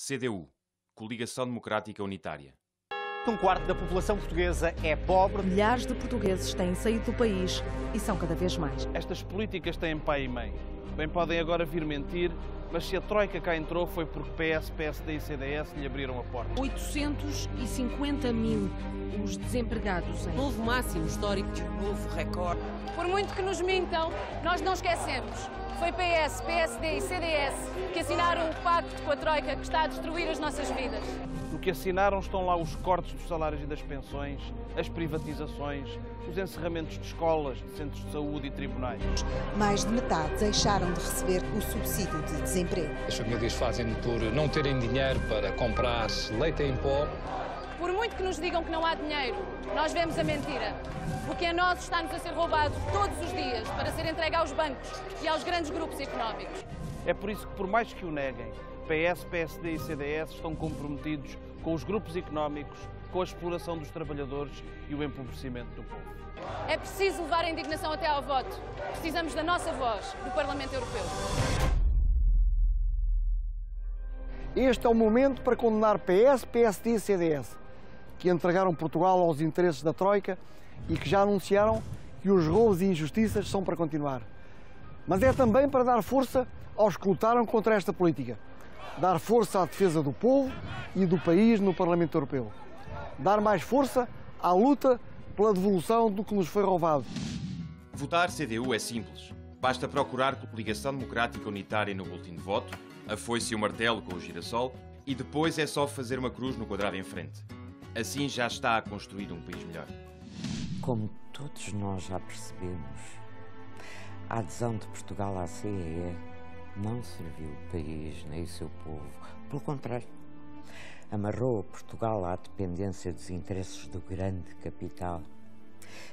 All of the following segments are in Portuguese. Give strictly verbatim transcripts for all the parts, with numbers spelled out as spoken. C D U, Coligação Democrática Unitária. Um quarto da população portuguesa é pobre. Milhares de portugueses têm saído do país e são cada vez mais. Estas políticas têm pai e mãe. Bem, podem agora vir mentir, mas se a Troika cá entrou foi porque P S, P S D e C D S lhe abriram a porta. oitocentos e cinquenta mil os desempregados. Hein? Novo máximo histórico, novo recorde. Por muito que nos mintam, nós não esquecemos. Foi P S, P S D e C D S que assinaram o pacto com a Troika que está a destruir as nossas vidas. No que assinaram estão lá os cortes dos salários e das pensões, as privatizações, os encerramentos de escolas, de centros de saúde e tribunais. Mais de metade deixaram de receber o subsídio de desemprego. As famílias fazem por não terem dinheiro para comprar leite em pó. Por muito que nos digam que não há dinheiro, nós vemos a mentira. O que é nosso está-nos a ser roubado todos os dias para ser entregue aos bancos e aos grandes grupos económicos. É por isso que, por mais que o neguem, P S, P S D e C D S estão comprometidos com os grupos económicos, com a exploração dos trabalhadores e o empobrecimento do povo. É preciso levar a indignação até ao voto. Precisamos da nossa voz, do Parlamento Europeu. Este é o momento para condenar P S, P S D e C D S, que entregaram Portugal aos interesses da Troika e que já anunciaram que os roubos e injustiças são para continuar. Mas é também para dar força aos que lutaram contra esta política. Dar força à defesa do povo e do país no Parlamento Europeu. Dar mais força à luta pela devolução do que nos foi roubado. Votar C D U é simples. Basta procurar Coligação Democrática Unitária no boletim de voto, afoice o martelo com o girassol e depois é só fazer uma cruz no quadrado em frente. Assim já está a construir um país melhor. Como todos nós já percebemos, a adesão de Portugal à C E E não serviu o país nem o seu povo. Pelo contrário, amarrou Portugal à dependência dos interesses do grande capital.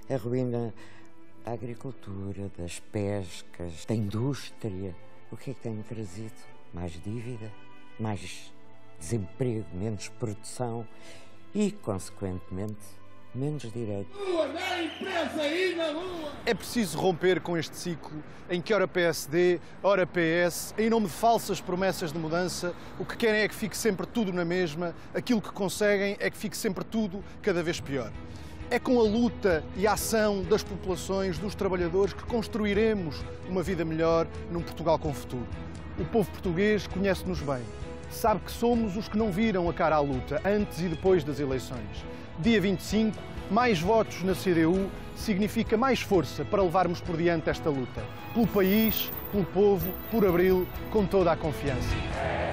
A ruína da agricultura, das pescas, da indústria. O que é que tem trazido? Mais dívida, mais desemprego, menos produção e, consequentemente, menos direito. É preciso romper com este ciclo em que ora P S D, ora P S, em nome de falsas promessas de mudança, o que querem é que fique sempre tudo na mesma, aquilo que conseguem é que fique sempre tudo cada vez pior. É com a luta e a ação das populações, dos trabalhadores, que construiremos uma vida melhor num Portugal com futuro. O povo português conhece-nos bem. Sabe que somos os que não viram a cara à luta, antes e depois das eleições. Dia vinte e cinco, mais votos na C D U significa mais força para levarmos por diante esta luta. Pelo país, pelo povo, por Abril, com toda a confiança.